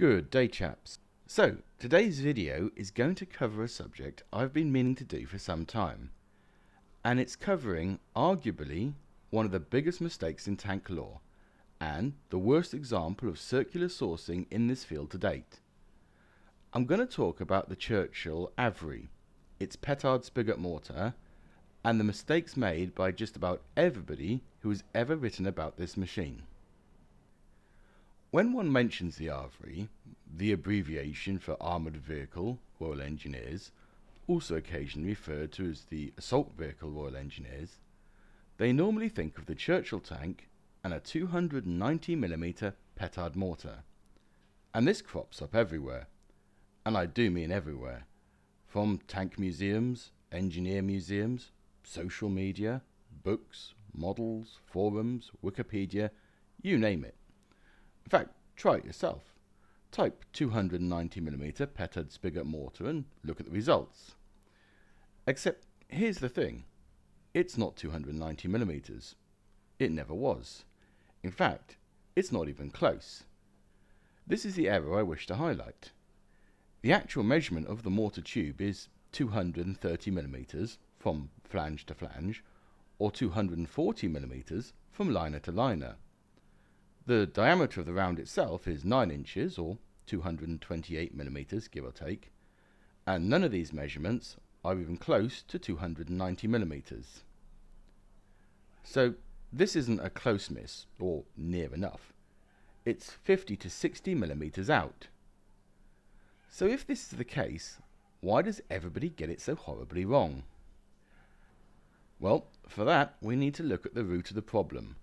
Good day, chaps. So, today's video is going to cover a subject I've been meaning to do for some time, and it's covering arguably one of the biggest mistakes in tank lore, and the worst example of circular sourcing in this field to date. I'm going to talk about the Churchill AVRE, its petard spigot mortar, and the mistakes made by just about everybody who has ever written about this machine. When one mentions the AVRE, the abbreviation for Armoured Vehicle Royal Engineers, also occasionally referred to as the Assault Vehicle Royal Engineers, they normally think of the Churchill tank and a 290mm petard mortar. And this crops up everywhere, and I do mean everywhere, from tank museums, engineer museums, social media, books, models, forums, Wikipedia, you name it. In fact, try it yourself. Type 290mm petard spigot mortar and look at the results. Except, here's the thing. It's not 290mm. It never was. In fact, it's not even close. This is the error I wish to highlight. The actual measurement of the mortar tube is 230mm from flange to flange, or 240mm from liner to liner. The diameter of the round itself is 9 inches, or 228mm, give or take, and none of these measurements are even close to 290mm. So this isn't a close miss, or near enough. It's 50 to 60mm out. So if this is the case, why does everybody get it so horribly wrong? Well, for that we need to look at the root of the problem,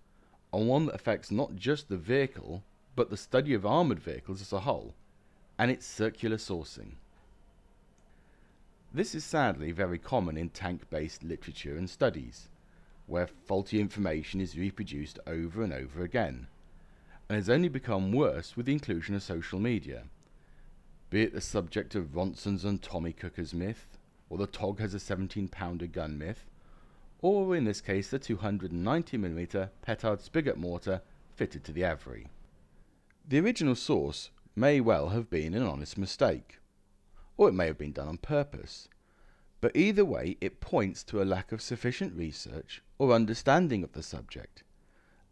and one that affects not just the vehicle, but the study of armoured vehicles as a whole, and its circular sourcing. This is sadly very common in tank-based literature and studies, where faulty information is reproduced over and over again, and has only become worse with the inclusion of social media, be it the subject of Ronson's and Tommy Cooker's myth, or the TOG has a 17-pounder gun myth, or in this case the 290mm petard spigot mortar fitted to the AVRE. The original source may well have been an honest mistake, or it may have been done on purpose, but either way it points to a lack of sufficient research or understanding of the subject,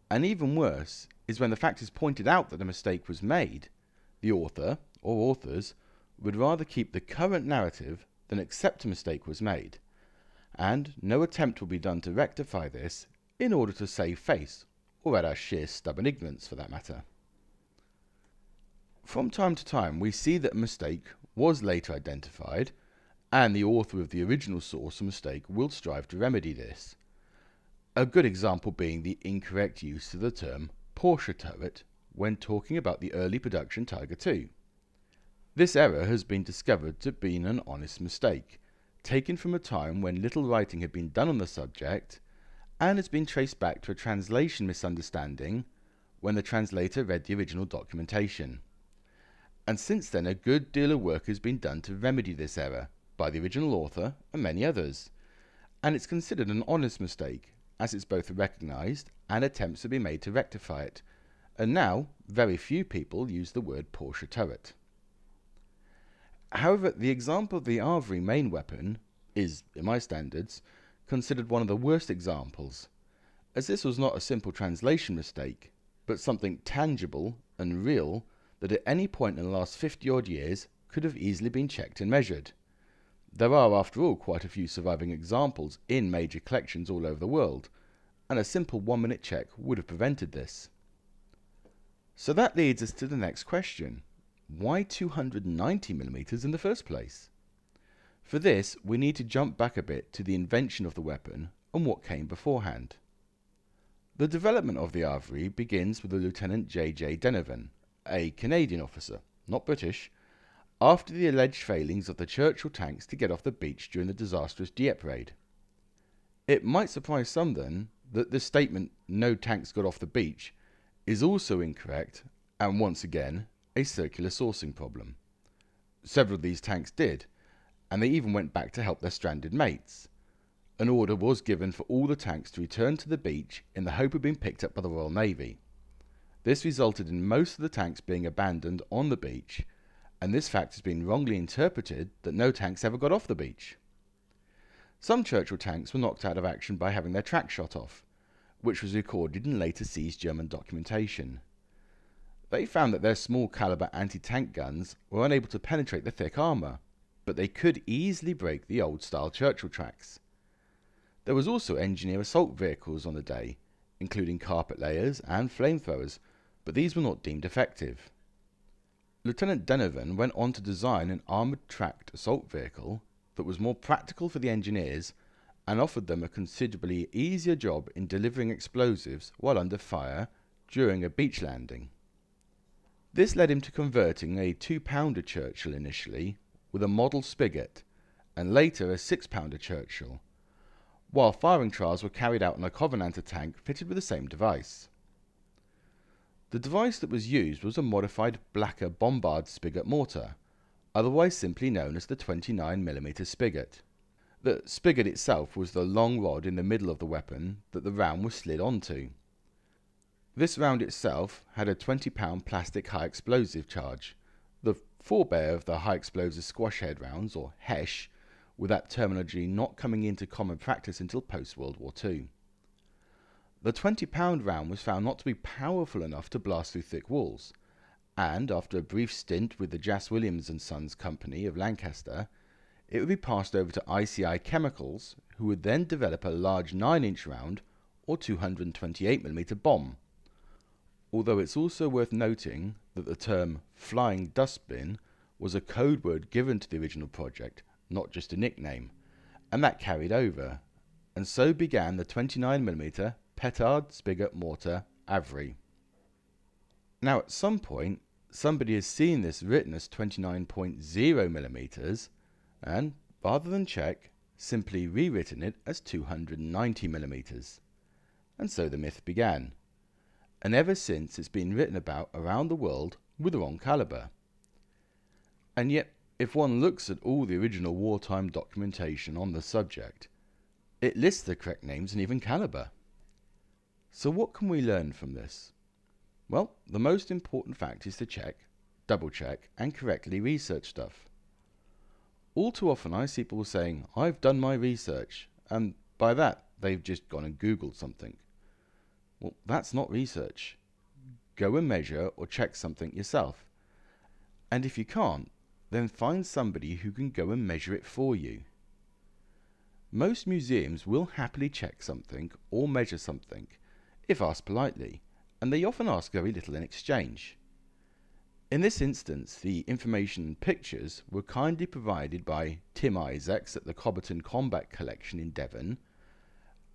and even worse is when the fact is pointed out that a mistake was made, the author or authors would rather keep the current narrative than accept a mistake was made, and no attempt will be done to rectify this in order to save face, or at our sheer stubborn ignorance for that matter. From time to time we see that a mistake was later identified, and the author of the original source of mistake will strive to remedy this, a good example being the incorrect use of the term Porsche turret when talking about the early production Tiger II. This error has been discovered to have been an honest mistake, taken from a time when little writing had been done on the subject, and has been traced back to a translation misunderstanding when the translator read the original documentation. And since then a good deal of work has been done to remedy this error by the original author and many others, and it's considered an honest mistake as it's both recognised and attempts have been made to rectify it, and now very few people use the word Porsche turret. However, the example of the AVRE main weapon is, in my standards, considered one of the worst examples, as this was not a simple translation mistake, but something tangible and real that at any point in the last 50-odd years could have easily been checked and measured. There are, after all, quite a few surviving examples in major collections all over the world, and a simple one-minute check would have prevented this. So that leads us to the next question. Why 290mm in the first place? For this, we need to jump back a bit to the invention of the weapon and what came beforehand. The development of the AVRE begins with the Lieutenant J.J. Denovan, a Canadian officer, not British, after the alleged failings of the Churchill tanks to get off the beach during the disastrous Dieppe raid. It might surprise some, then, that this statement, "no tanks got off the beach," is also incorrect, and once again, a circular sourcing problem. Several of these tanks did, and they even went back to help their stranded mates. An order was given for all the tanks to return to the beach in the hope of being picked up by the Royal Navy. This resulted in most of the tanks being abandoned on the beach, and this fact has been wrongly interpreted that no tanks ever got off the beach. Some Churchill tanks were knocked out of action by having their track shot off, which was recorded in later seized German documentation. They found that their small caliber anti-tank guns were unable to penetrate the thick armour, but they could easily break the old-style Churchill tracks. There was also engineer assault vehicles on the day, including carpet layers and flamethrowers, but these were not deemed effective. Lieutenant Denovan went on to design an armoured tracked assault vehicle that was more practical for the engineers and offered them a considerably easier job in delivering explosives while under fire during a beach landing. This led him to converting a 2-pounder Churchill initially with a model spigot and later a 6-pounder Churchill, while firing trials were carried out on a Covenanter tank fitted with the same device. The device that was used was a modified Blacker Bombard spigot mortar, otherwise simply known as the 29mm spigot. The spigot itself was the long rod in the middle of the weapon that the round was slid onto. This round itself had a 20-pound plastic high explosive charge, the forebear of the high explosive squash head rounds, or HESH, with that terminology not coming into common practice until post-World War II. The 20-pound round was found not to be powerful enough to blast through thick walls, and after a brief stint with the Jas Williams & Sons Company of Lancaster, it would be passed over to ICI Chemicals, who would then develop a large 9-inch round or 228mm bomb. Although it's also worth noting that the term flying dustbin was a code word given to the original project, not just a nickname, and that carried over, and so began the 29mm petard spigot mortar AVRE. Now at some point somebody has seen this written as 29.0mm and, rather than check, simply rewritten it as 290mm. And so the myth began, and ever since it's been written about around the world with the wrong calibre. And yet, if one looks at all the original wartime documentation on the subject, it lists the correct names and even calibre. So what can we learn from this? Well, the most important fact is to check, double-check and correctly research stuff. All too often I see people saying, "I've done my research," and by that they've just gone and googled something. Well, that's not research. Go and measure or check something yourself. And if you can't, then find somebody who can go and measure it for you. Most museums will happily check something or measure something, if asked politely, and they often ask very little in exchange. In this instance, the information and pictures were kindly provided by Tim Isaacs at the Cobbaton Combat Collection in Devon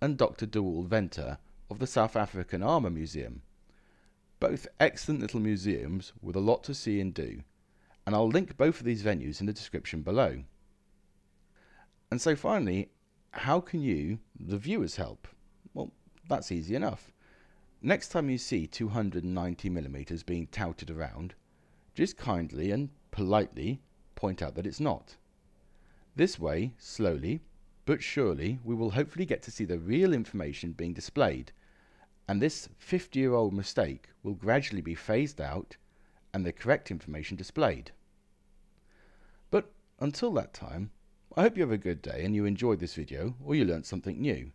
and Dr. DeWal Venter of the South African Armour Museum. Both excellent little museums with a lot to see and do, and I'll link both of these venues in the description below. And so finally, how can you, the viewers, help? Well, that's easy enough. Next time you see 290mm being touted around, just kindly and politely point out that it's not. This way, slowly but surely, we will hopefully get to see the real information being displayed, and this 50-year-old mistake will gradually be phased out and the correct information displayed. But until that time, I hope you have a good day and you enjoyed this video or you learned something new.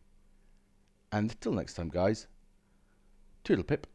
And until next time guys, toodle pip.